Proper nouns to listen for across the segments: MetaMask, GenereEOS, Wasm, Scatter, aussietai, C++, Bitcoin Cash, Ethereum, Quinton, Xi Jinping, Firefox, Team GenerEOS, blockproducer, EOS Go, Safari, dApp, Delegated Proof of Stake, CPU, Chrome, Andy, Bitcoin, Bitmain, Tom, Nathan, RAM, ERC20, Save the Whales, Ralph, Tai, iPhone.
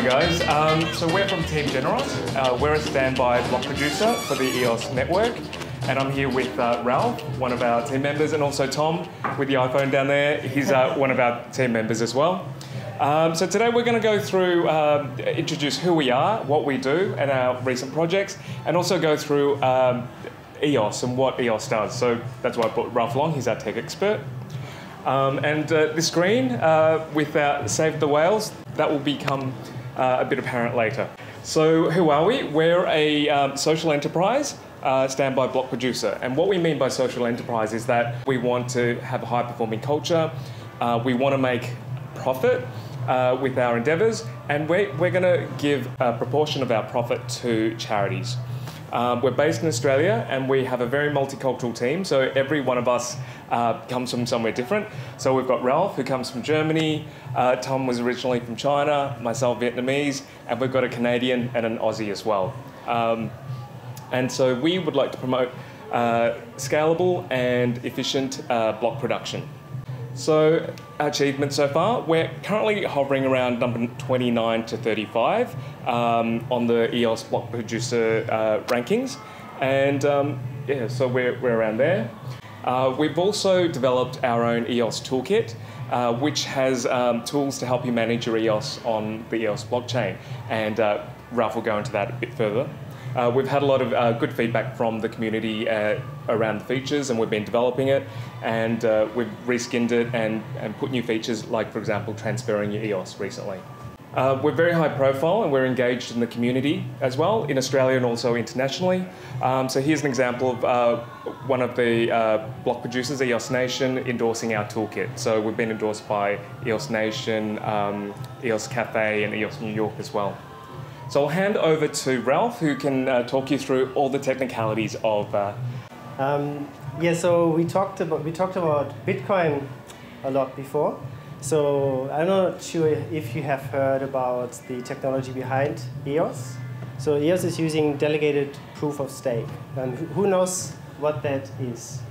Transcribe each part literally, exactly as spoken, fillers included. Hi guys, um, so we're from Team GenerEOS. Uh, we're a standby block producer for the E O S network, and I'm here with uh, Ralph, one of our team members, and also Tom with the iPhone down there. He's uh, one of our team members as well. Um, so today we're going to go through, uh, introduce who we are, what we do, and our recent projects, and also go through um, E O S and what E O S does. So that's why I brought Ralph along. He's our tech expert. Um, and uh, this screen uh, with our Save the Whales, that will become uh, a bit apparent later. So who are we? We're a um, social enterprise, uh, standby block producer. And what we mean by social enterprise is that we want to have a high-performing culture. Uh, we want to make profit uh, with our endeavors. And we're, we're going to give a proportion of our profit to charities. Um, we're based in Australia, and we have a very multicultural team, so every one of us uh, comes from somewhere different. So we've got Ralph, who comes from Germany, uh, Tom was originally from China, myself Vietnamese, and we've got a Canadian and an Aussie as well. Um, and so we would like to promote uh, scalable and efficient uh, block production. So our achievements so far, we're currently hovering around number twenty-nine to thirty-five um, on the E O S block producer uh, rankings. And um, yeah, so we're, we're around there. Uh, we've also developed our own E O S toolkit, uh, which has um, tools to help you manage your E O S on the E O S blockchain. And uh, Ralph will go into that a bit further. Uh, we've had a lot of uh, good feedback from the community uh, around the features, and we've been developing it, and uh, we've reskinned it and, and put new features like, for example, transferring your E O S recently. Uh, we're very high profile, and we're engaged in the community as well, in Australia and also internationally. Um, so here's an example of uh, one of the uh, block producers, E O S Nation, endorsing our toolkit. So we've been endorsed by E O S Nation, um, E O S Cafe, and E O S New York as well. So I'll hand over to Ralph, who can uh, talk you through all the technicalities of. Uh... Um, yeah, so we talked about we talked about Bitcoin a lot before. So I'm not sure if you have heard about the technology behind E O S. So E O S is using delegated proof of stake, and who knows what that is?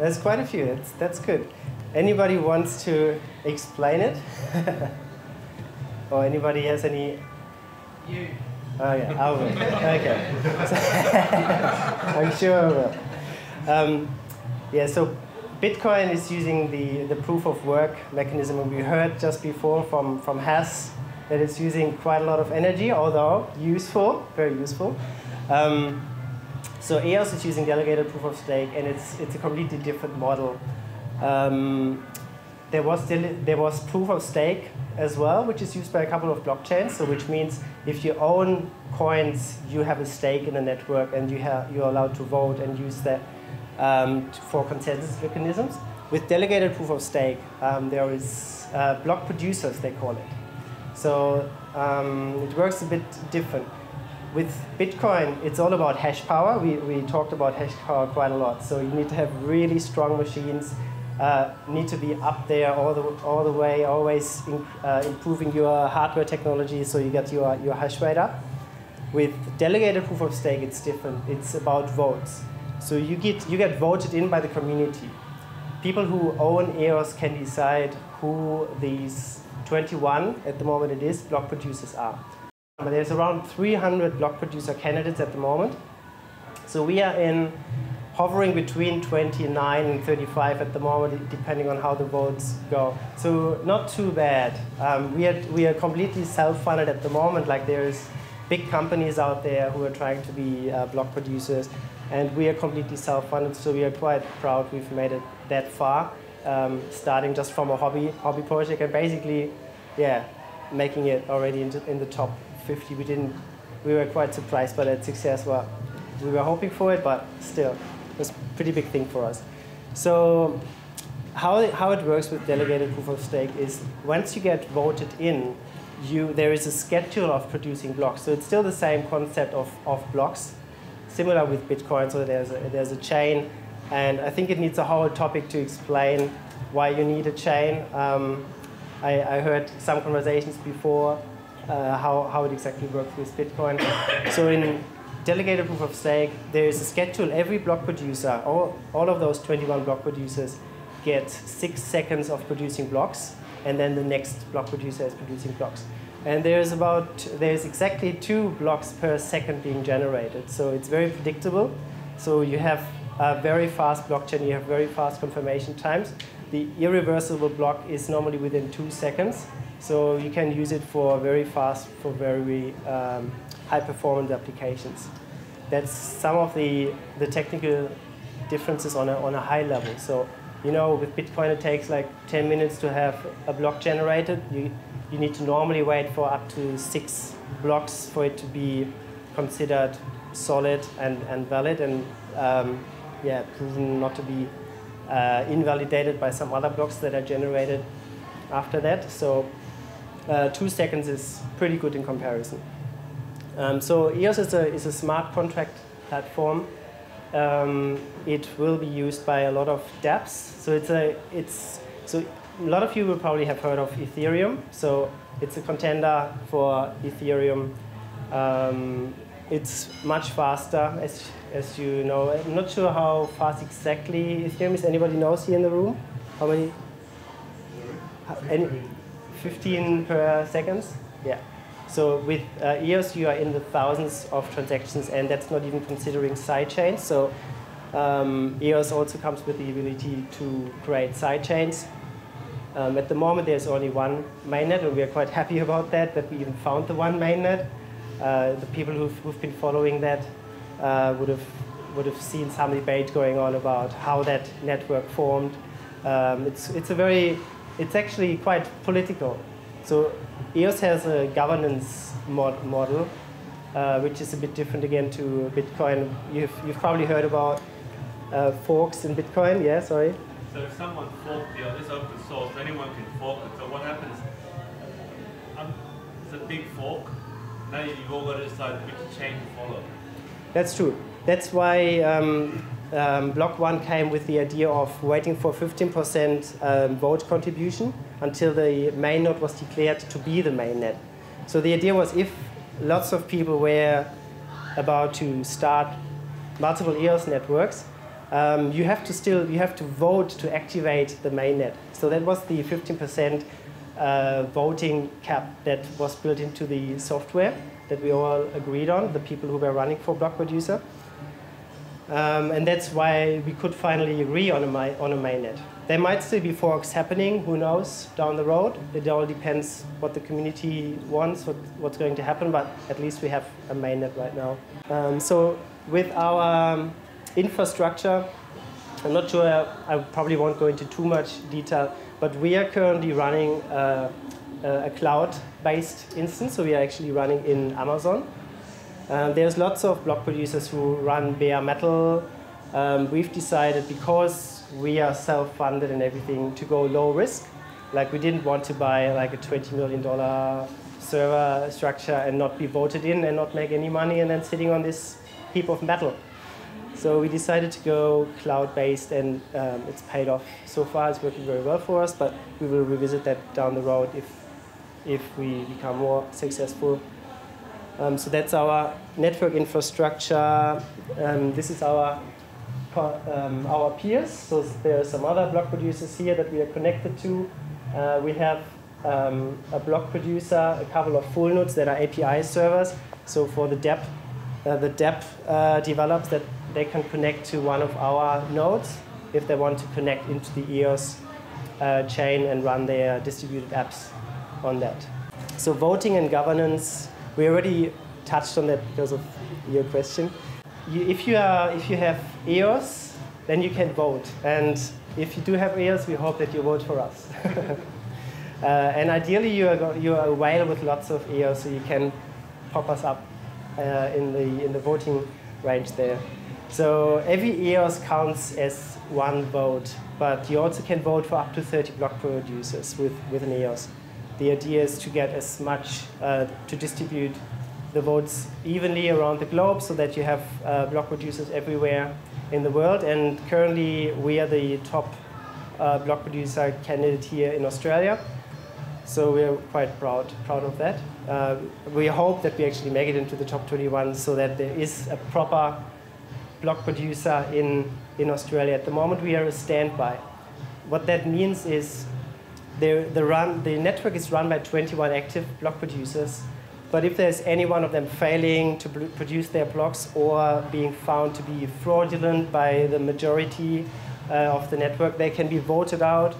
There's quite a few. That's that's good. Anybody wants to explain it? Or anybody has any? You. Oh yeah, I will. Okay. I'm sure I will. Um, yeah, so Bitcoin is using the, the proof of work mechanism, and we heard just before from, from Haas that it's using quite a lot of energy, although useful, very useful. Um, so E O S is using delegated proof of stake, and it's, it's a completely different model. Um, there was, there was proof of stake as well, which is used by a couple of blockchains, so which means if you own coins, you have a stake in the network, and you have, you're allowed to vote and use that um, for consensus mechanisms. With delegated proof of stake, um, there is uh, block producers, they call it. So um, it works a bit different. With Bitcoin, it's all about hash power. We, we talked about hash power quite a lot, so you need to have really strong machines. Uh, need to be up there all the all the way, always in, uh, improving your hardware technology, so you get your your hash rate up. With delegated proof of stake, it's different. It's about votes, so you get you get voted in by the community. People who own E O S can decide who these twenty-one at the moment it is block producers are. But there's around three hundred block producer candidates at the moment, so we are in. Hovering between twenty-nine and thirty-five at the moment, depending on how the votes go. So not too bad. Um, we, are, we are completely self-funded at the moment. Like there's big companies out there who are trying to be uh, block producers, and we are completely self-funded. So we are quite proud we've made it that far, um, starting just from a hobby hobby project and basically, yeah, making it already into, in the top fifty. We didn't. We were quite surprised by that success. Well, we were hoping for it, but still. It's a pretty big thing for us. So how it, how it works with delegated proof of stake is once you get voted in, you there is a schedule of producing blocks. So it's still the same concept of, of blocks, similar with Bitcoin. So there's a, there's a chain. And I think it needs a whole topic to explain why you need a chain. Um, I, I heard some conversations before uh, how, how it exactly works with Bitcoin. So in delegated proof of stake, there is a schedule. Every block producer, all, all of those twenty-one block producers get six seconds of producing blocks, and then the next block producer is producing blocks. And there's about there's exactly two blocks per second being generated. So it's very predictable. So you have a very fast blockchain. You have very fast confirmation times. The irreversible block is normally within two seconds. So you can use it for very fast, for very um, high-performance applications. That's some of the, the technical differences on a, on a high level. So you know, with Bitcoin, it takes like ten minutes to have a block generated. You, you need to normally wait for up to six blocks for it to be considered solid and, and valid and um, yeah, proven not to be uh, invalidated by some other blocks that are generated after that. So uh, two seconds is pretty good in comparison. Um, so E O S is a, is a smart contract platform. Um, it will be used by a lot of dApps. So it's a, it's, so a lot of you will probably have heard of Ethereum. So it's a contender for Ethereum. Um, it's much faster, as, as you know. I'm not sure how fast exactly Ethereum is. Anybody knows here in the room? How many? Any, fifteen per seconds? Yeah. So with uh, E O S, you are in the thousands of transactions, and that's not even considering sidechains. So um, E O S also comes with the ability to create sidechains. Um, at the moment, there's only one mainnet, and we are quite happy about that, that we even found the one mainnet. Uh, the people who've, who've been following that uh, would have would have seen some debate going on about how that network formed. Um, it's it's a very it's actually quite political. So E O S has a governance mod model, uh, which is a bit different again to Bitcoin. You've, you've probably heard about uh, forks in Bitcoin. Yeah, sorry. So if someone forked the other, it's open source, anyone can fork it. So what happens? Um, it's a big fork. Now you've all got to decide which chain to follow. That's true. That's why um, um, Block One came with the idea of waiting for fifteen percent um, vote contribution until the mainnet was declared to be the mainnet. So the idea was, if lots of people were about to start multiple E O S networks, um, you have to still you have to vote to activate the mainnet. So that was the fifteen percent uh, voting cap that was built into the software that we all agreed on, the people who were running for Block Producer, um, and that's why we could finally agree on a on a mainnet. There might still be forks happening, who knows, down the road. It all depends what the community wants, what, what's going to happen, but at least we have a mainnet right now. Um, so with our um, infrastructure, I'm not sure, I probably won't go into too much detail, but we are currently running a, a cloud-based instance, so we are actually running in Amazon. Um, there's lots of block producers who run bare metal. Um, we've decided, because we are self-funded and everything, to go low risk. Like, we didn't want to buy like a twenty million dollar server structure and not be voted in and not make any money and then sitting on this heap of metal. So we decided to go cloud-based, and um, it's paid off so far. It's working very well for us, but we will revisit that down the road if, if we become more successful. Um, so that's our network infrastructure. Um, this is our Um, our peers, so there are some other block producers here that we are connected to. Uh, we have um, a block producer, a couple of full nodes that are A P I servers. So for the dApp, uh, the dApp uh, develops that they can connect to one of our nodes if they want to connect into the E O S uh, chain and run their distributed apps on that. So voting and governance, we already touched on that because of your question. You, if you are, if you have E O S, then you can vote. And if you do have E O S, we hope that you vote for us. uh, and ideally, you are you are a whale with lots of E O S, so you can pop us up uh, in the in the voting range there. So every E O S counts as one vote, but you also can vote for up to thirty block producers with with an E O S. The idea is to get as much uh, to distribute the votes evenly around the globe, so that you have uh, block producers everywhere in the world. And currently, we are the top uh, block producer candidate here in Australia. So we are quite proud, proud of that. Uh, we hope that we actually make it into the top twenty-one, so that there is a proper block producer in in Australia. At the moment, we are a standby. What that means is the, the, run, the network is run by twenty-one active block producers. But if there's any one of them failing to produce their blocks or being found to be fraudulent by the majority uh, of the network, they can be voted out,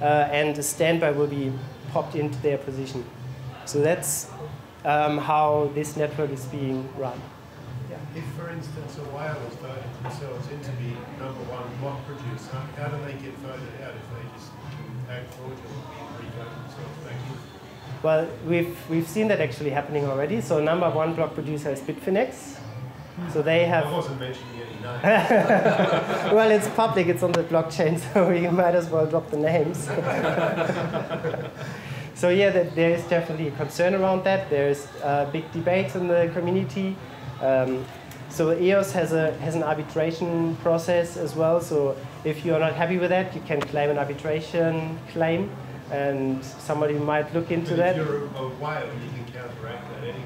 uh, and a standby will be popped into their position. So that's um, how this network is being run. Yeah. If, for instance, a whale has voted themselves into the number one block producer, how do they get voted out if they just act fraudulently and re-vote themselves back in? Well, we've, we've seen that actually happening already. So number one block producer is Bitfinex. So they have... I wasn't mentioning any names. Well, it's public. It's on the blockchain, so we might as well drop the names. So yeah, there is definitely a concern around that. There's uh, big debates in the community. Um, so E O S has, a, has an arbitration process as well. So if you're not happy with that, you can claim an arbitration claim. And somebody might look into but that. If you're a whale, you can counteract that anyway.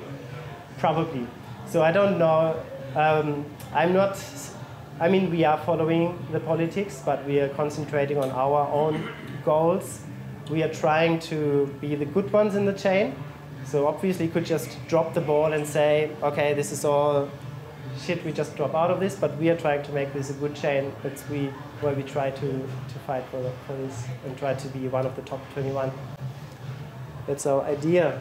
Probably. So I don't know. Um, I'm not. I mean, we are following the politics, but we are concentrating on our own goals. We are trying to be the good ones in the chain. So obviously, you could just drop the ball and say, "Okay, this is all shit. We just drop out of this." But we are trying to make this a good chain. That's we. Where we try to, to fight for, the, for this and try to be one of the top twenty-one. That's our idea.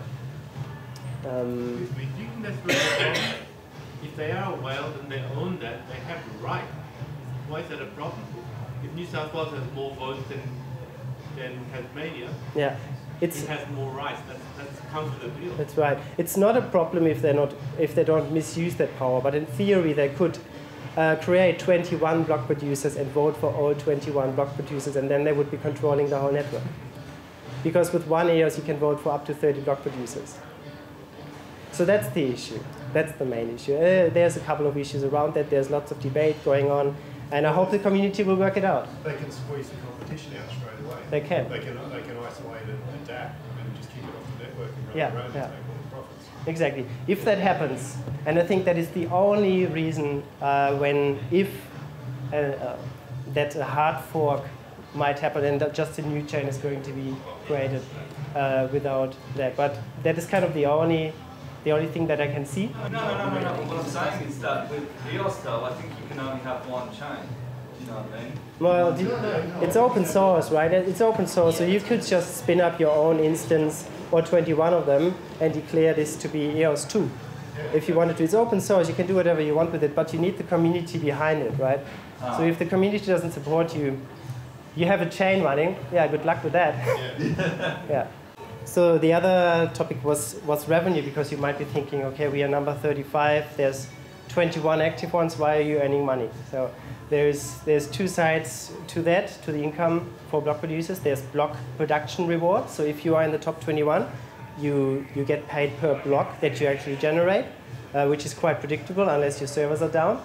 Um, we think that's really wrong. If they are a whale and they own that, they have the right. Why is that a problem? If New South Wales has more votes than, than Tasmania, yeah, it's, it has more rights. That's, that's comes with the deal. That's right. It's not a problem if they're not if they don't misuse that power. But in theory, they could. Uh, create twenty-one block producers and vote for all twenty-one block producers, and then they would be controlling the whole network. Because with one E O S, you can vote for up to thirty block producers. So that's the issue. That's the main issue. Uh, there's a couple of issues around that. There's lots of debate going on, and I hope the community will work it out. They can squeeze the competition out straight away. They can. They can, they can isolate it and adapt and just keep it off the network and run yeah, around yeah. and take all the profits. Exactly. If that happens, and I think that is the only reason uh, when, if uh, uh, that a hard fork might happen and that just a new chain is going to be created uh, without that. But that is kind of the only, the only thing that I can see. No, no, no, no, no. What I'm saying is that with E O S though, I think you can only have one chain. Do you know what I mean? Well, no, no, no. It's open source, right? It's open source, yeah, so you could just spin up your own instance or twenty-one of them and declare this to be E O S two. If you wanted to, it's open source, you can do whatever you want with it, but you need the community behind it, right? Ah. So if the community doesn't support you, you have a chain running, yeah, good luck with that. Yeah. Yeah. So the other topic was, was revenue, because you might be thinking, okay, we are number thirty-five, there's twenty-one active ones, why are you earning money? So there's, there's two sides to that, to the income for block producers. There's block production rewards, so if you are in the top twenty-one, You, you get paid per block that you actually generate, uh, which is quite predictable unless your servers are down.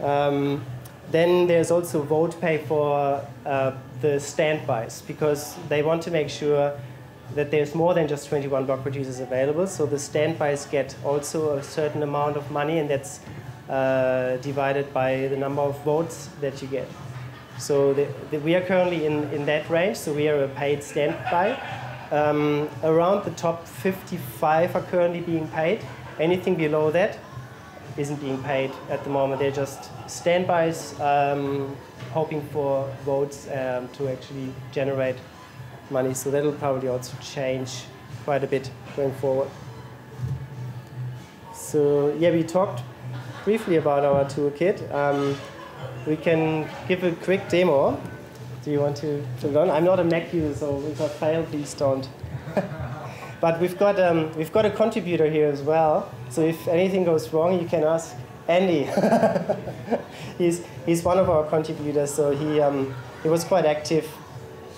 Um, then there's also vote pay for uh, the standbys, because they want to make sure that there's more than just twenty-one block producers available. So the standbys get also a certain amount of money, and that's uh, divided by the number of votes that you get. So the, the, we are currently in, in that range, so we are a paid standby. Um, around the top fifty-five are currently being paid. Anything below that isn't being paid at the moment. They're just standbys, um, hoping for votes um, to actually generate money. So that'll probably also change quite a bit going forward. So yeah, we talked briefly about our toolkit. Um, we can give a quick demo. Do you want to, to learn? I'm not a Mac user, so if I fail, please don't. But we've got um, we've got a contributor here as well. So if anything goes wrong, you can ask Andy. he's he's one of our contributors. So he um, he was quite active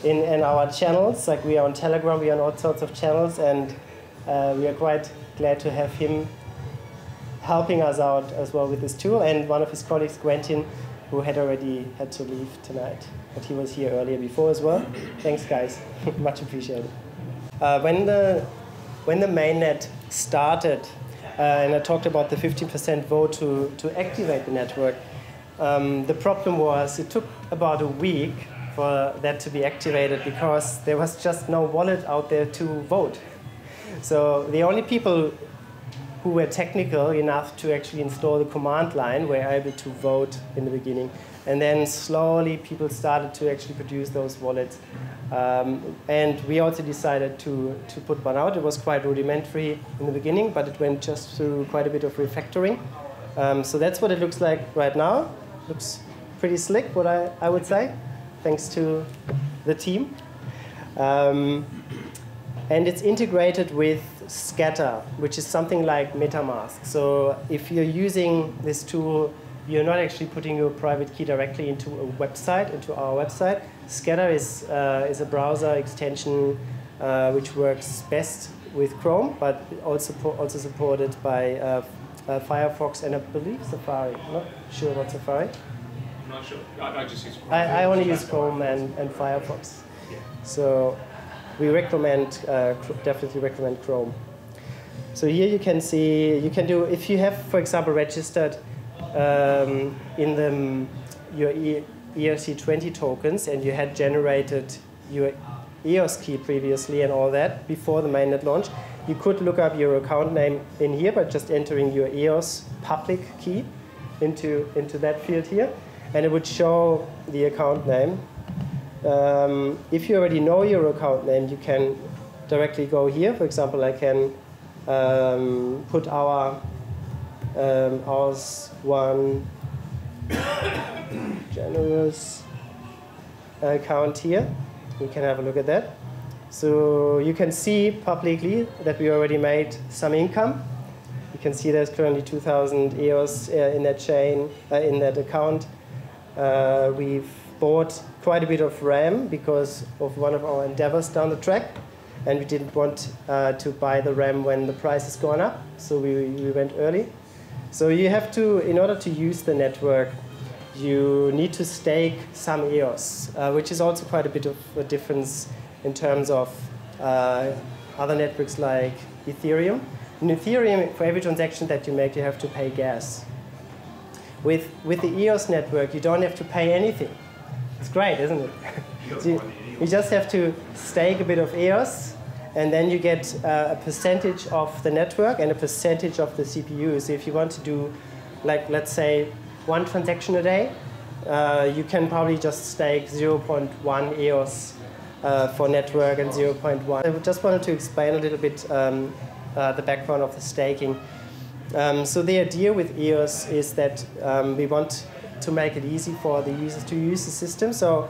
in in our channels. Like we are on Telegram, we are on all sorts of channels, and uh, we are quite glad to have him helping us out as well with this tool. And one of his colleagues, Quinton, who had already had to leave tonight, but he was here earlier before as well. Thanks, guys. Much appreciated. Uh, when the when the mainnet started, uh, and I talked about the fifteen percent vote to, to activate the network, um, the problem was it took about a week for that to be activated because there was just no wallet out there to vote. So the only people who were technical enough to actually install the command line were able to vote in the beginning. And then slowly people started to actually produce those wallets. Um, and we also decided to, to put one out. It was quite rudimentary in the beginning, but it went just through quite a bit of refactoring. Um, so that's what it looks like right now. Looks pretty slick, what I, I would say, thanks to the team. Um, and it's integrated with Scatter, which is something like MetaMask. So if you're using this tool, you're not actually putting your private key directly into a website, into our website. Scatter is, uh, is a browser extension uh, which works best with Chrome, but also, also supported by uh, uh, Firefox and I believe Safari. I'm not sure about Safari. I'm not sure. I, I just use Chrome. I, I only use Chrome and, and Firefox. Yeah. So we recommend, uh, definitely recommend Chrome. So here you can see, you can do, if you have, for example, registered um, in the, your E R C twenty tokens and you had generated your E O S key previously and all that before the mainnet launch, you could look up your account name in here by just entering your E O S public key into, into that field here, and it would show the account name. Um, if you already know your account name, you can directly go here. For example, I can um, put our um, Auss one GenerEOS account here. We can have a look at that. So you can see publicly that we already made some income. You can see there's currently two thousand E O S uh, in that chain, uh, in that account. Uh, we've bought quite a bit of RAM because of one of our endeavors down the track, and we didn't want uh, to buy the RAM when the price has gone up, so we, we went early. So you have to, in order to use the network, you need to stake some E O S, uh, which is also quite a bit of a difference in terms of uh, other networks like Ethereum. In Ethereum, for every transaction that you make, you have to pay gas. With, with the E O S network, you don't have to pay anything. It's great, isn't it? So you, you just have to stake a bit of E O S, and then you get uh, a percentage of the network and a percentage of the C P U. So if you want to do, like, let's say, one transaction a day, uh, you can probably just stake zero point one E O S uh, for network and zero point one. I just wanted to explain a little bit um, uh, the background of the staking. Um, so the idea with E O S is that um, we want to make it easy for the users to use the system. So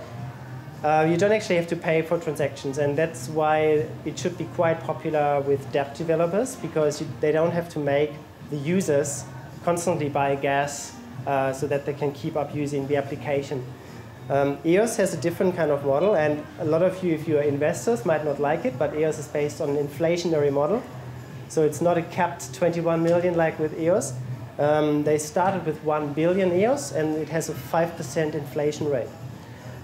uh, you don't actually have to pay for transactions, and that's why it should be quite popular with dApp developers, because you, they don't have to make the users constantly buy gas uh, so that they can keep up using the application. Um, E O S has a different kind of model, and a lot of you, if you are investors, might not like it, but E O S is based on an inflationary model. So it's not a capped twenty-one million like with E O S. Um, they started with one billion E O S, and it has a five percent inflation rate.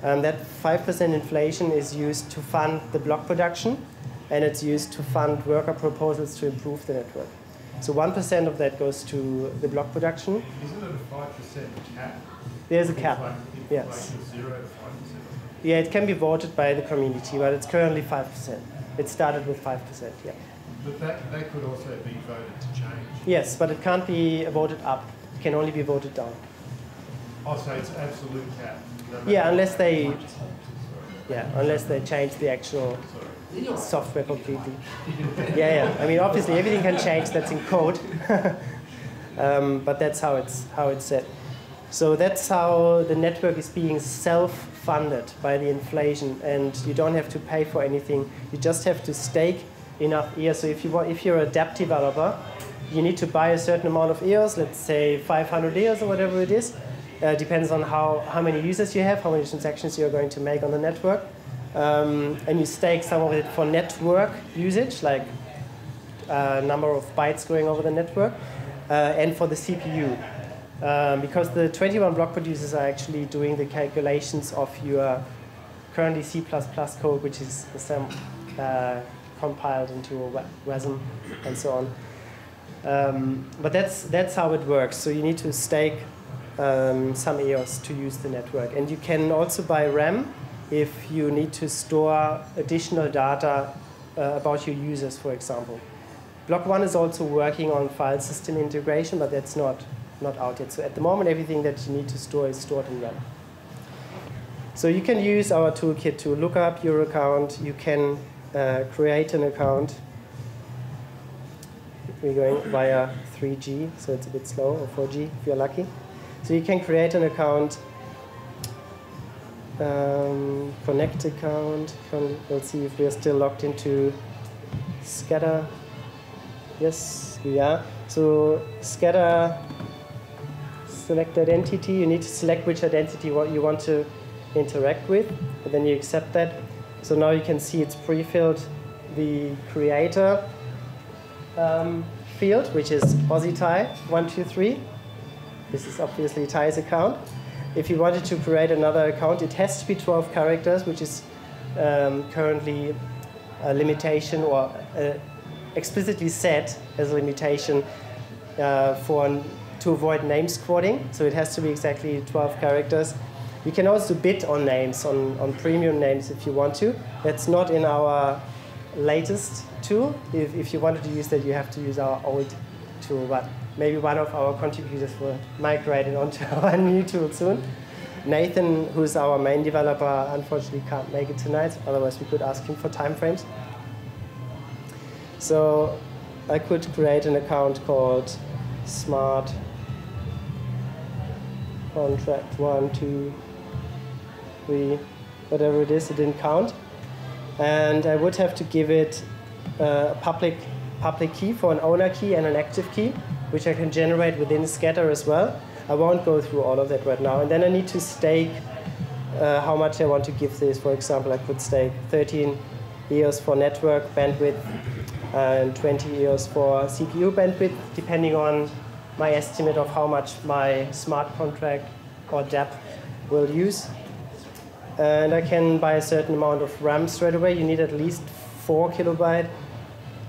Um, that five percent inflation is used to fund the block production, and it's used to fund worker proposals to improve the network. So one percent of that goes to the block production. Isn't it a five percent cap? There's a cap, like yes. Zero, yeah, it can be voted by the community, but it's currently five percent. It started with five percent, yeah. But that, that could also be voted to change. Yes, but it can't be voted up. It can only be voted down. Oh, so it's absolute cap. No yeah, unless they, they yeah, unless they change the actual Sorry. software completely. yeah, yeah. I mean, obviously, everything can change that's in code, um, but that's how it's how it's set. So that's how the network is being self-funded by the inflation, and you don't have to pay for anything. You just have to stake enough E O S. So if you want, if you're a dApp developer, you need to buy a certain amount of E O S, let's say five hundred E O S or whatever it is. Uh, depends on how, how many users you have, how many transactions you're going to make on the network. Um, and you stake some of it for network usage, like uh, number of bytes going over the network, uh, and for the C P U. Um, because the twenty-one block producers are actually doing the calculations of your currently C plus plus code, which is the same, uh, compiled into a Wasm and so on. Um, but that's that's how it works. So you need to stake um, some E O S to use the network, and you can also buy RAM if you need to store additional data uh, about your users, for example. Block one is also working on file system integration, but that's not, not out yet. So at the moment, everything that you need to store is stored in RAM. So you can use our toolkit to look up your account. You can uh, create an account. We're going via three G, so it's a bit slow, or four G if you're lucky. So you can create an account, um, connect account. We'll see if we're still logged into Scatter. Yes, we are. So Scatter, select identity. You need to select which identity you want to interact with, and then you accept that. So now you can see it's pre-filled the creator um, field, which is Aussie Tai one two three. This is obviously Tai's account. If you wanted to create another account, it has to be twelve characters, which is um, currently a limitation, or a explicitly set as a limitation uh, for to avoid name squatting. So it has to be exactly twelve characters. You can also bid on names, on, on premium names if you want to. That's not in our latest tool. If, if you wanted to use that, you have to use our old tool, but maybe one of our contributors will migrate it onto our new tool soon. Nathan, who's our main developer, unfortunately can't make it tonight. Otherwise, we could ask him for timeframes. So I could create an account called Smart Contract one, two, three, whatever it is. It didn't count, and I would have to give it a public public key for an owner key and an active key, which I can generate within Scatter as well. I won't go through all of that right now. And then I need to stake uh, how much I want to give this. For example, I could stake thirteen E O S for network bandwidth, and twenty E O S for C P U bandwidth, depending on my estimate of how much my smart contract or D A P will use. And I can buy a certain amount of RAM straight away. You need at least four kilobyte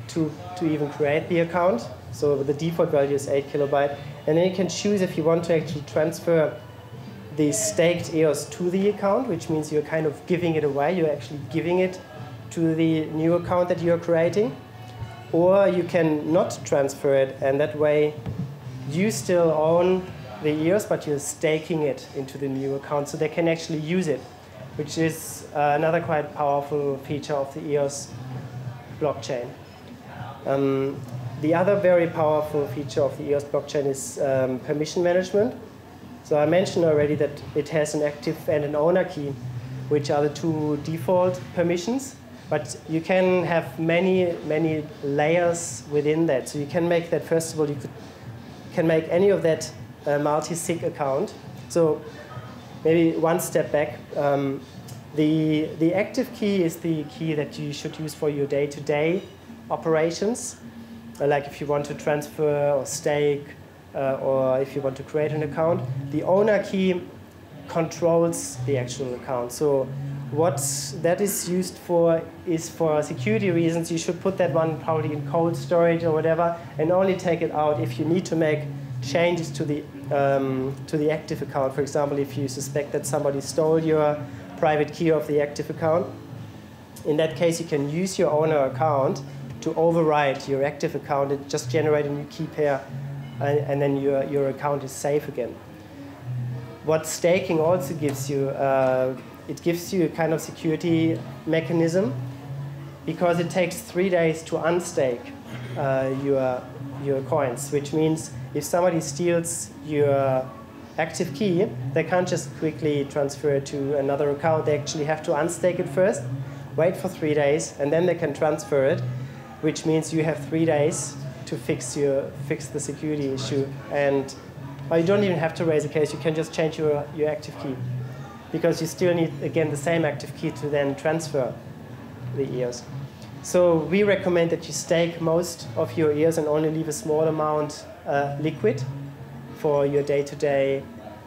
to, to even create the account. So the default value is eight kilobyte. And then you can choose if you want to actually transfer the staked E O S to the account, which means you're kind of giving it away. You're actually giving it to the new account that you're creating. Or you can not transfer it, and that way you still own the E O S, but you're staking it into the new account, so they can actually use it, which is uh, another quite powerful feature of the E O S blockchain. Um, the other very powerful feature of the E O S blockchain is um, permission management. So I mentioned already that it has an active and an owner key, which are the two default permissions. But you can have many, many layers within that. So you can make that, first of all, you could, can make any of that uh, multi-sig account. So maybe one step back. Um, the, the active key is the key that you should use for your day-to-day operations. Like if you want to transfer or stake, uh, or if you want to create an account. The owner key controls the actual account. So what that is used for is for security reasons. You should put that one probably in cold storage or whatever, and only take it out if you need to make changes to the um, to the active account. For example, if you suspect that somebody stole your private key of the active account, in that case you can use your owner account to override your active account and just generate a new key pair, and, and then your your account is safe again. What staking also gives you. Uh, It gives you a kind of security mechanism, because it takes three days to unstake uh, your, your coins, which means if somebody steals your active key, they can't just quickly transfer it to another account. They actually have to unstake it first, wait for three days, and then they can transfer it, which means you have three days to fix, your, fix the security issue. And well, you don't even have to raise a case. You can just change your, your active key, because you still need, again, the same active key to then transfer the E O S. So we recommend that you stake most of your E O S and only leave a small amount uh, liquid for your day-to-day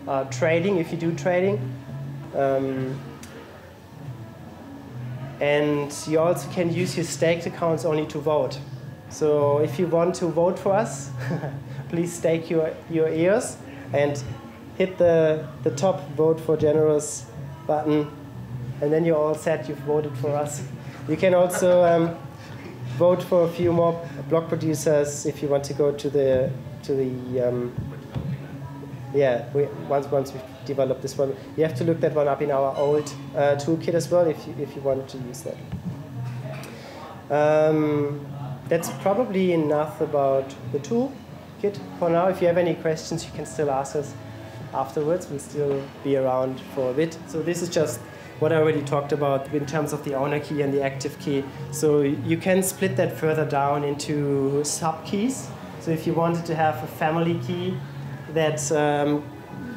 uh, trading, if you do trading. Um, and you also can use your staked accounts only to vote. So if you want to vote for us, please stake your, your E O S and hit the, the top Vote for GenerEOS button and then you're all set. You've voted for us. You can also um, vote for a few more blog producers if you want to go to the to the um, yeah. We, once once we've developed this one, you have to look that one up in our old uh, toolkit as well if you, if you want to use that. Um, that's probably enough about the toolkit for now. If you have any questions, you can still ask us afterwards. We'll still be around for a bit. So this is just what I already talked about in terms of the owner key and the active key. So you can split that further down into sub-keys. So if you wanted to have a family key that, um,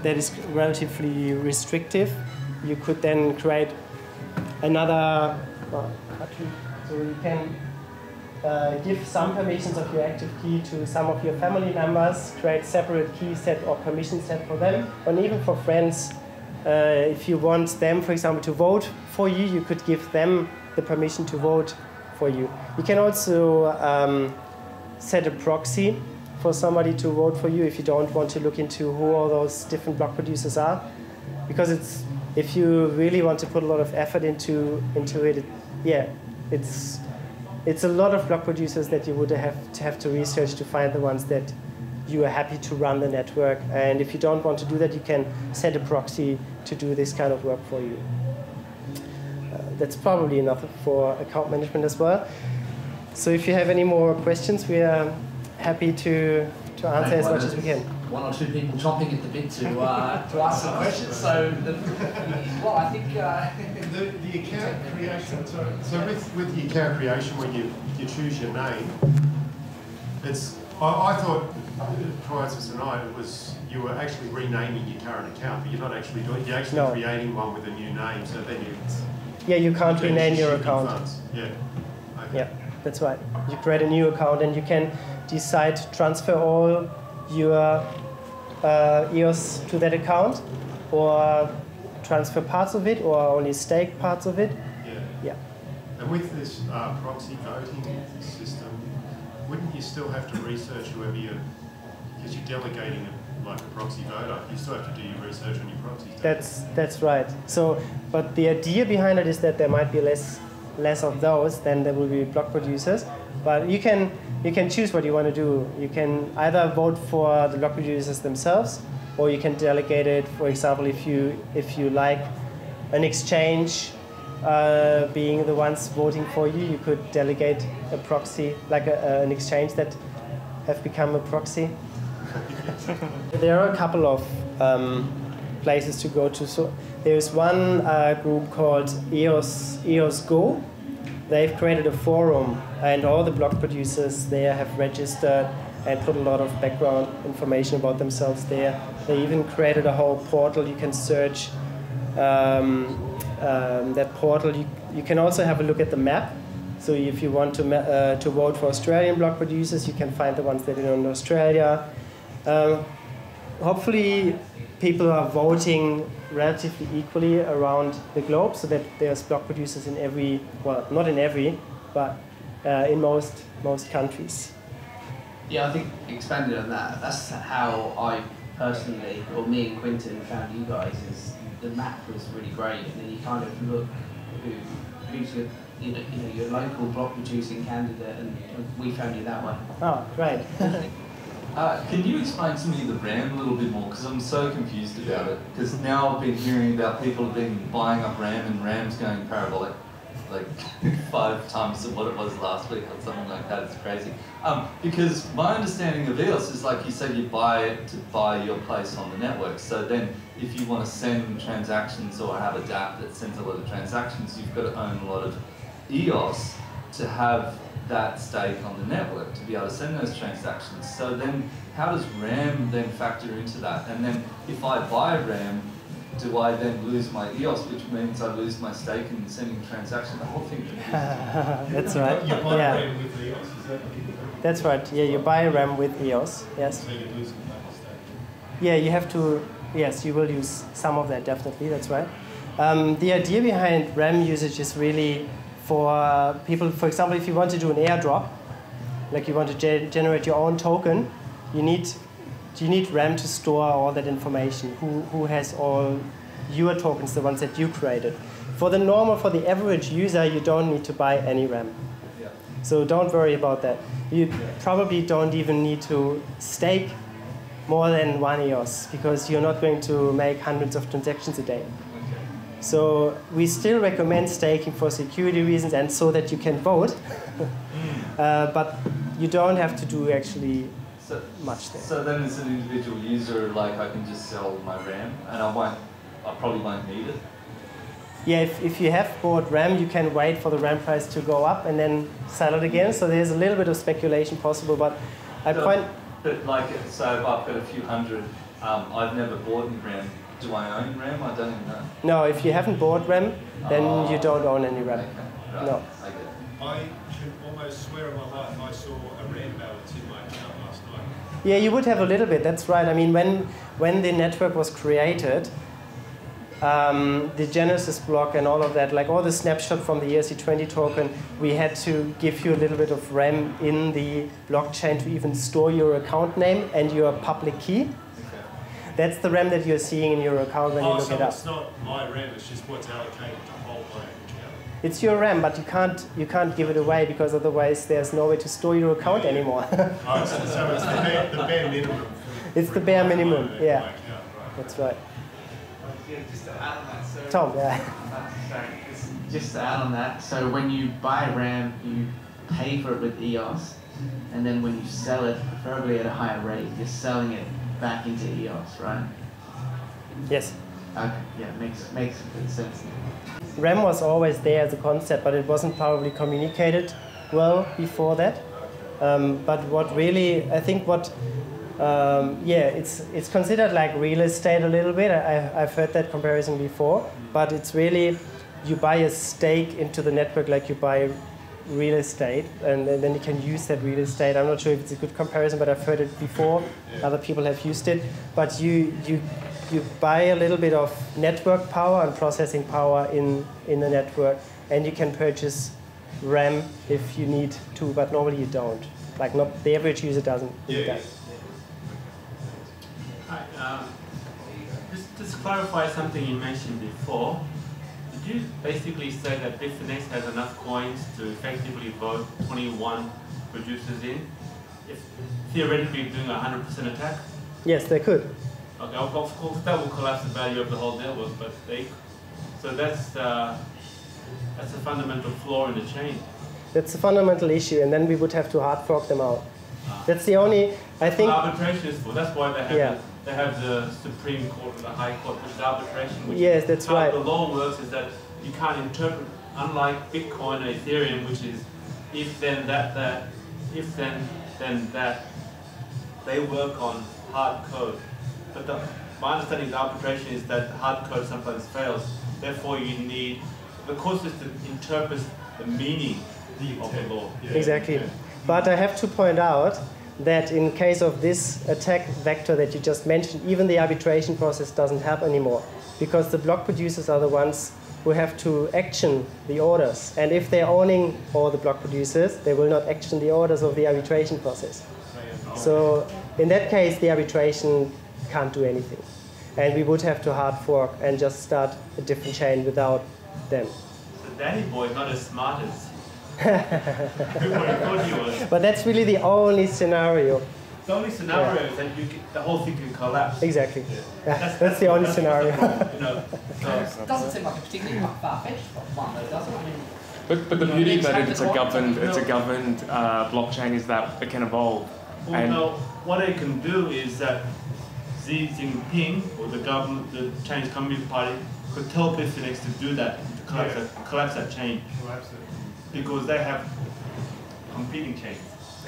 that is relatively restrictive, you could then create another... Well, so you can uh, give some permissions of your active key to some of your family members, create separate key set or permission set for them, and even for friends. Uh, if you want them, for example, to vote for you, you could give them the permission to vote for you. You can also um, set a proxy for somebody to vote for you if you don't want to look into who all those different block producers are. Because it's, if you really want to put a lot of effort into, into it, it yeah, it's, it's a lot of block producers that you would have to have to research to find the ones that you are happy to run the network. And if you don't want to do that, you can set a proxy to do this kind of work for you. Uh, that's probably enough for account management as well. So if you have any more questions, we are happy to, to answer as much as we can. One or two people chomping at the bit to, uh, to ask some questions. So, the, well, I think... Uh, the, the account creation, sorry. So with, with the account creation, when you, you choose your name, it's... I, I thought... prior to tonight, it was you were actually renaming your current account, but you're not actually doing. You're actually no. creating one with a new name, so then you. Yeah, you can't rename your account. Funds. Yeah. Okay. Yeah, that's right. You create a new account, and you can decide to transfer all your uh, E O S to that account, or transfer parts of it, or only stake parts of it. Yeah. Yeah. And with this uh, proxy voting system, wouldn't you still have to research whoever you're? Because you're delegating a, like a proxy voter, you still have to do your research on your proxies. That's that's right. So, but the idea behind it is that there might be less less of those than there will be block producers. But you can you can choose what you want to do. You can either vote for the block producers themselves, or you can delegate it. For example, if you if you like an exchange uh, being the ones voting for you, you could delegate a proxy like a, uh, an exchange that have become a proxy. There are a couple of um, places to go to. So there's one uh, group called E O S E O S Go. They've created a forum, and all the blog producers there have registered and put a lot of background information about themselves there. They even created a whole portal. You can search um, um, that portal. You, you can also have a look at the map. So if you want to, uh, to vote for Australian blog producers, you can find the ones that are in Australia. Uh, hopefully people are voting relatively equally around the globe so that there's block producers in every, well, not in every, but uh, in most most countries. Yeah, I think expanded on that, that's how I personally, or me and Quinton found you guys, is the map was really great, and then you kind of look who, who's your, you know, you know, your local block producing candidate, and we found you that way. Oh, great. Uh, can you explain to me the RAM a little bit more? Because I'm so confused about yeah. it. Because now I've been hearing about people have been buying up RAM, and RAM's going parabolic, like five times of what it was last week or something like that. It's crazy. Um, because my understanding of E O S is, like you said, you buy it to buy your place on the network. So then if you want to send transactions or have a dApp that sends a lot of transactions, you've got to own a lot of E O S to have that stake on the network to be able to send those transactions. So then how does RAM then factor into that? And then if I buy RAM, do I then lose my E O S, which means I lose my stake in sending transactions? The whole thing. That's right. You buy yeah. RAM with E O S, is that right? That's right. Yeah, you buy RAM with E O S, yes. So you lose some of that stake. Yeah, you have to, yes, you will use some of that, definitely, that's right. Um, the idea behind RAM usage is really for people, for example, if you want to do an airdrop, like you want to ge generate your own token, you need you need RAM to store all that information. Who who has all your tokens, the ones that you created? For the normal, for the average user, you don't need to buy any RAM. Yeah. So don't worry about that. You yeah. probably don't even need to stake more than one E O S, because you're not going to make hundreds of transactions a day. Okay. So we still recommend staking for security reasons and so that you can vote. uh, but you don't have to do actually so, much there. So then as an individual user, like I can just sell my RAM, and I, might, I probably won't need it. Yeah, if, if you have bought RAM, you can wait for the RAM price to go up and then sell it again. So there's a little bit of speculation possible, but I so, point... But like, so if I've got a few hundred, um, I've never bought any RAM. Do I own RAM? I don't even know. No, if you haven't bought RAM, then oh, you don't own any RAM. Okay, right. No. Okay. I can almost swear on my life I saw a RAM balance in my account last night. Yeah, you would have a little bit, that's right. I mean, when, when the network was created, Um, the Genesis block and all of that, like all the snapshot from the E R C twenty token, we had to give you a little bit of RAM in the blockchain to even store your account name and your public key. Okay. That's the RAM that you're seeing in your account when oh, you look so it up. It's not my RAM, it's just what's allocated to hold my account. It's your RAM, but you can't, you can't give it away, because otherwise there's no way to store your account yeah. anymore. Oh, so, so it's the bare, the bare minimum. It's the bare minimum, yeah. Account, right. That's right. Yeah, just to add on that, so Tom, yeah. Sorry, just to add on that, so when you buy RAM, you pay for it with E O S, and then when you sell it, preferably at a higher rate, you're selling it back into E O S, right? Yes. Okay, yeah, makes makes good sense. RAM was always there as a concept, but it wasn't probably communicated well before that. Um, but what really, I think what Um, yeah, it's it's considered like real estate a little bit. I, I've heard that comparison before, but it's really you buy a stake into the network like you buy real estate, and, and then you can use that real estate. I'm not sure if it's a good comparison, but I've heard it before. Yeah. Other people have used it, but you you you buy a little bit of network power and processing power in in the network, and you can purchase RAM if you need to, but normally you don't. Like not the average user doesn't do that. Hi, um, just, just clarify something you mentioned before. Did you basically say that Bitfinex has enough coins to effectively vote twenty-one producers in, if theoretically doing a one hundred percent attack? Yes, they could. Okay, of course that will collapse the value of the whole network, but they, so that's, uh, that's a fundamental flaw in the chain. That's a fundamental issue, and then we would have to hard fork them out. Ah. That's the only, I think... arbitration is for, that's why they have yeah. the, They have the Supreme Court or the High Court, which is arbitration. Which yes, that's how right. How the law works is that you can't interpret, unlike Bitcoin or Ethereum, which is if then that that, if then then that. They work on hard code. But the, my understanding of arbitration is that the hard code sometimes fails. Therefore, you need the court system interprets the meaning the of the law. Yeah. Exactly. Yeah. But I have to point out that in case of this attack vector that you just mentioned, even the arbitration process doesn't help anymore, because the block producers are the ones who have to action the orders. And if they're owning all the block producers, they will not action the orders of the arbitration process. So in that case, the arbitration can't do anything. And we would have to hard fork and just start a different chain without them. So Danny Boy, not as smart as... But that's really the only scenario. The only scenario yeah. is that you can, the whole thing can collapse. Exactly. Yeah. That's, that's, that's the only that's scenario. You know, so. It doesn't seem like a particularly far-fetched one, though, does it? I mean, but, but the beauty know, that it's a governed, it's a governed uh, blockchain is that it can evolve. Well, and no, what it can do is that Xi Jinping or the government, the Chinese Communist Party, could tell Bitfinex to do that, to collapse, yeah. that, collapse that chain. Collapse it. Because they have competing chains.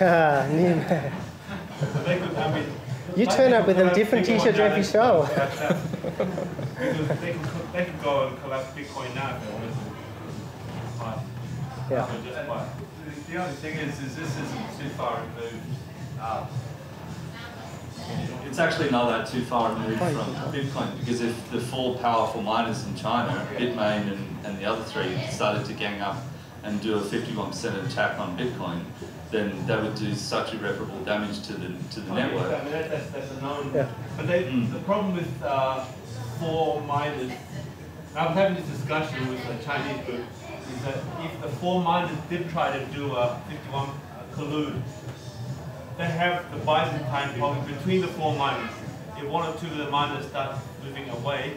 Ah, so they could, I mean, you turn up with a different T-shirt every show. Because they could, they could go and collapse Bitcoin now if they wanted to. Yeah. So just buy. The, the other thing is, is this isn't too far removed. Um, it's actually not that too far removed from Bitcoin, because if the four powerful miners in China, Bitmain and, and the other three, started to gang up and do a fifty-one percent attack on Bitcoin, then they would do such irreparable damage to the to the oh, network. Yeah, I mean, that, that's, that's a known. Yeah. But they, mm. the problem with uh, four miners I'm having this discussion with a Chinese group, is that if the four-minded did try to do a fifty-one collude, they have the Byzantine problem between the four miners. If one or two of the miners start moving away,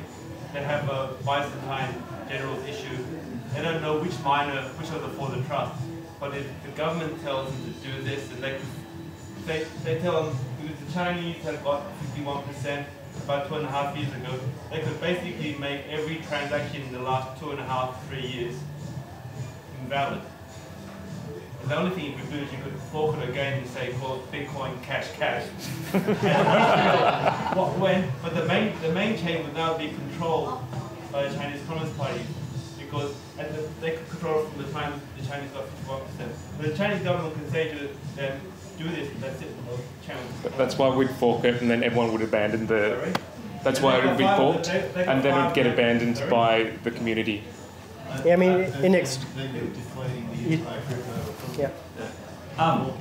they have a Byzantine generals issue. They don't know which miner, which of the four to trust. But if the government tells them to do this, and they, they, they tell them, because the Chinese have got fifty-one percent about two and a half years ago, they could basically make every transaction in the last two and a half, three years invalid. And the only thing you could do is you could fork it again and say, call it Bitcoin Cash Cash. And what when? But the main the main chain would now be controlled by the Chinese Communist Party, because at the, they could control it from the time the Chinese got fifty-one percent. But the Chinese government can say to them, do this, and that's it. But that's why we'd fork it, and then everyone would abandon the... Sorry? That's and why it would be forked, they, they and then it would get abandoned Sorry? by the community. Uh, yeah, I mean, uh, in next... It, yeah. Um,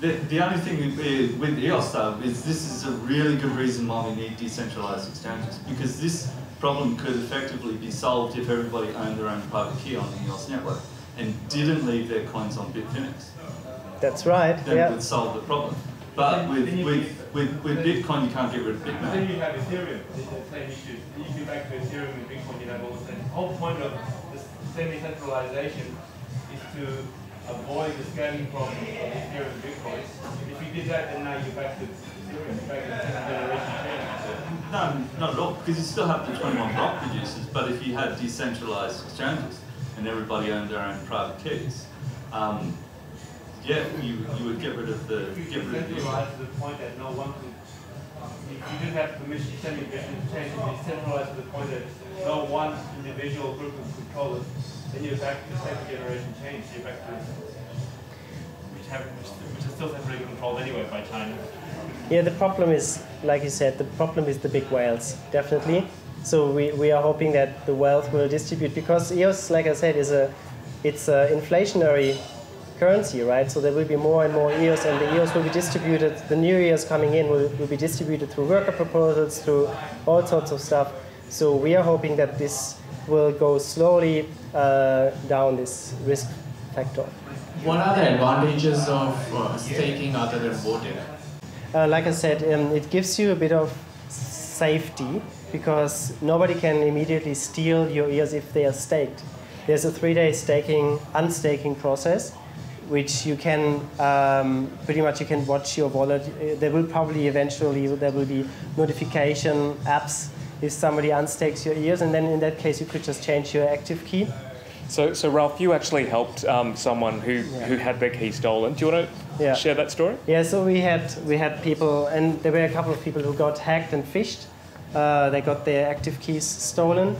the, the only thing with, with E O S stuff is this is a really good reason why we need decentralized exchanges, because this problem could effectively be solved if everybody owned their own private key on the E O S network and didn't leave their coins on Bitfinex. That's right. Then yeah. it would solve the problem. But with, with, with, with Bitcoin, you can't get rid of Bitcoin. But then you have Ethereum, the same issue. You go back to Ethereum and Bitcoin, you have all the same. The whole point of this semi-centralization is to avoid the scaling problem of Ethereum and Bitcoin. If you did that, then now you're back to Ethereum, you're back to the second generation chain. No, not at all, because you still have the twenty-one block producers, but if you had decentralized exchanges and everybody owned their own private keys, um, yeah, you, you would get rid of the... You get rid of the, the point that no one could... You, you didn't have permission, semi-permission change, you decentralized to the point that no one individual group could control it. Then you're back to the second generation change, you're back to... Which, have, which, which is still separately controlled anyway by China. Yeah, the problem is, like you said, the problem is the big whales, definitely. So we, we are hoping that the wealth will distribute, because E O S, like I said, is a... It's an inflationary currency, right? So there will be more and more E O S, and the E O S will be distributed, the new E O S coming in will, will be distributed through worker proposals, through all sorts of stuff. So we are hoping that this will go slowly uh, down this risk factor. What are the advantages of uh, staking other than voting? Uh, like I said, um, it gives you a bit of safety, because nobody can immediately steal your E O S if they are staked. There's a three-day staking, unstaking process, which you can um, pretty much you can watch your wallet. There will probably eventually there will be notification apps if somebody unstakes your E O S, and then in that case you could just change your active key. So, so Ralph, you actually helped um, someone who yeah. who had their key stolen. Do you want to yeah. share that story? Yeah. So we had we had people, and there were a couple of people who got hacked and phished. Uh, they got their active keys stolen,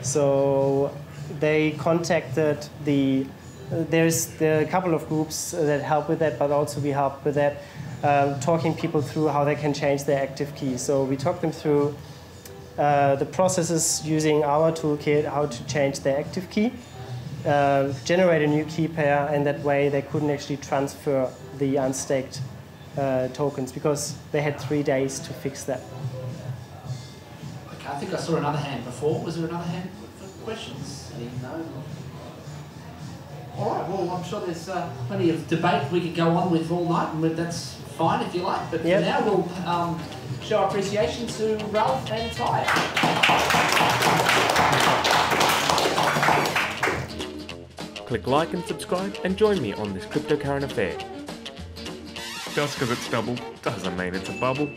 so they contacted the. There's there are a couple of groups that help with that, but also we help with that, uh, talking people through how they can change their active key. So we talk them through uh, the processes using our toolkit, how to change their active key, uh, generate a new key pair, and that way they couldn't actually transfer the unstaked uh, tokens, because they had three days to fix that. Okay, I think I saw another hand before. Was there another hand for questions? No. All right, well, I'm sure there's uh, plenty of debate we could go on with all night, and that's fine if you like. But yep. for now, we'll um, show appreciation to Ralph and Tai. Click like and subscribe, and join me on this cryptocurrency affair. Just because it's double doesn't mean it's a bubble.